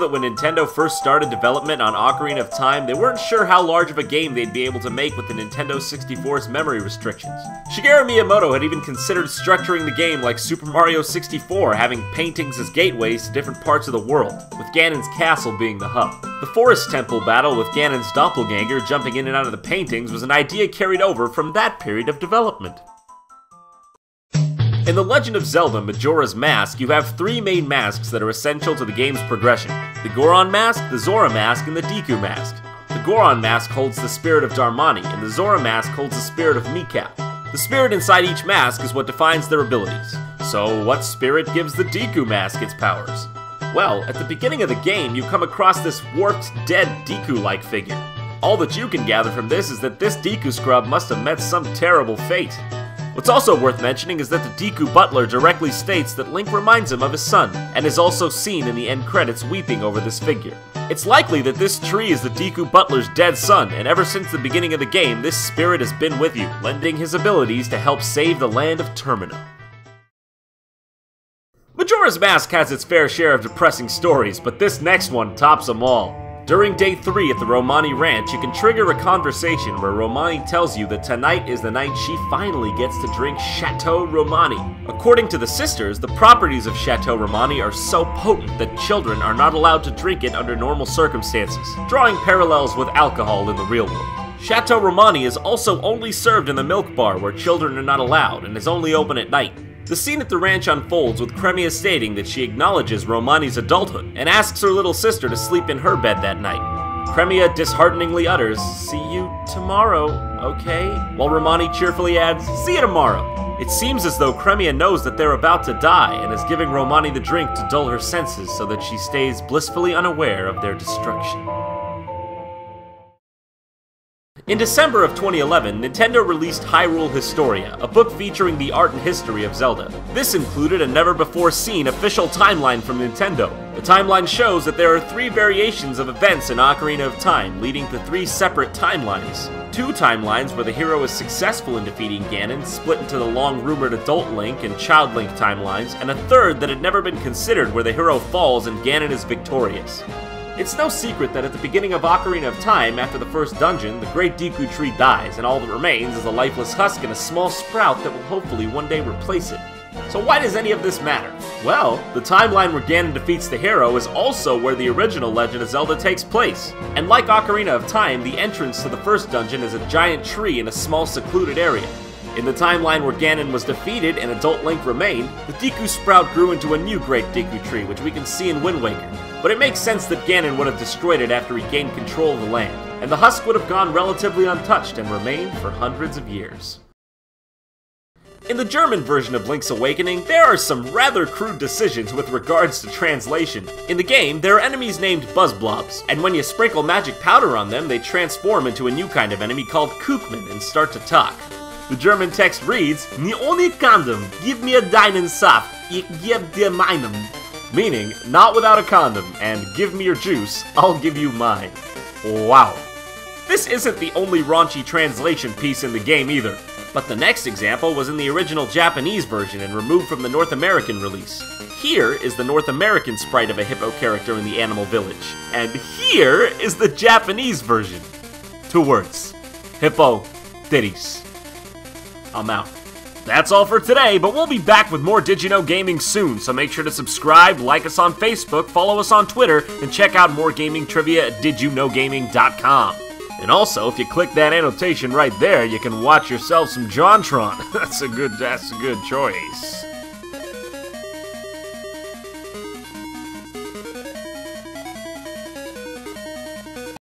know that when Nintendo first started development on Ocarina of Time, they weren't sure how large of a game they'd be able to make with the Nintendo 64's memory restrictions. Shigeru Miyamoto had even considered structuring the game like Super Mario 64, having paintings as gateways to different parts of the world, with Ganon's castle being the hub. The Forest Temple battle with Ganon's doppelganger jumping in and out of the paintings was an idea carried over from that period of development. In The Legend of Zelda Majora's Mask, you have three main masks that are essential to the game's progression: the Goron Mask, the Zora Mask, and the Deku Mask. The Goron Mask holds the spirit of Darmani, and the Zora Mask holds the spirit of Mikau. The spirit inside each mask is what defines their abilities. So, what spirit gives the Deku Mask its powers? Well, at the beginning of the game, you come across this warped, dead Deku-like figure. All that you can gather from this is that this Deku scrub must have met some terrible fate. What's also worth mentioning is that the Deku Butler directly states that Link reminds him of his son, and is also seen in the end credits weeping over this figure. It's likely that this tree is the Deku Butler's dead son, and ever since the beginning of the game, this spirit has been with you, lending his abilities to help save the land of Termina. Majora's Mask has its fair share of depressing stories, but this next one tops them all. During Day 3 at the Romani Ranch, you can trigger a conversation where Romani tells you that tonight is the night she finally gets to drink Chateau Romani. According to the sisters, the properties of Chateau Romani are so potent that children are not allowed to drink it under normal circumstances, drawing parallels with alcohol in the real world. Chateau Romani is also only served in the milk bar where children are not allowed and is only open at night. The scene at the ranch unfolds with Kremia stating that she acknowledges Romani's adulthood and asks her little sister to sleep in her bed that night. Kremia dishearteningly utters, "See you tomorrow, okay?" while Romani cheerfully adds, "See you tomorrow." It seems as though Kremia knows that they're about to die and is giving Romani the drink to dull her senses so that she stays blissfully unaware of their destruction. In December of 2011, Nintendo released Hyrule Historia, a book featuring the art and history of Zelda. This included a never-before-seen official timeline from Nintendo. The timeline shows that there are three variations of events in Ocarina of Time, leading to three separate timelines. Two timelines where the hero is successful in defeating Ganon, split into the long-rumored Adult Link and Child Link timelines, and a third that had never been considered where the hero falls and Ganon is victorious. It's no secret that at the beginning of Ocarina of Time, after the first dungeon, the Great Deku Tree dies, and all that remains is a lifeless husk and a small sprout that will hopefully one day replace it. So why does any of this matter? Well, the timeline where Ganon defeats the hero is also where the original Legend of Zelda takes place. And like Ocarina of Time, the entrance to the first dungeon is a giant tree in a small secluded area. In the timeline where Ganon was defeated and Adult Link remained, the Deku Sprout grew into a new Great Deku Tree, which we can see in Wind Waker. But it makes sense that Ganon would have destroyed it after he gained control of the land, and the husk would have gone relatively untouched and remained for hundreds of years. In the German version of Link's Awakening, there are some rather crude decisions with regards to translation. In the game, there are enemies named Buzz Blobs, and when you sprinkle magic powder on them, they transform into a new kind of enemy called Kukman and start to talk. The German text reads, "Ni ohne Kondom, gib mir deinen Saft, ich geb dir meinen," meaning, "Not without a condom, and give me your juice, I'll give you mine." Wow. This isn't the only raunchy translation piece in the game either, but the next example was in the original Japanese version and removed from the North American release. Here is the North American sprite of a hippo character in the Animal Village, and here is the Japanese version. 2 words. Hippo titties. I'm out. That's all for today, but we'll be back with more Did You Know Gaming soon, so make sure to subscribe, like us on Facebook, follow us on Twitter, and check out more gaming trivia at DidYouKnowGaming.com. And also, if you click that annotation right there, you can watch yourself some JonTron. That's a good choice.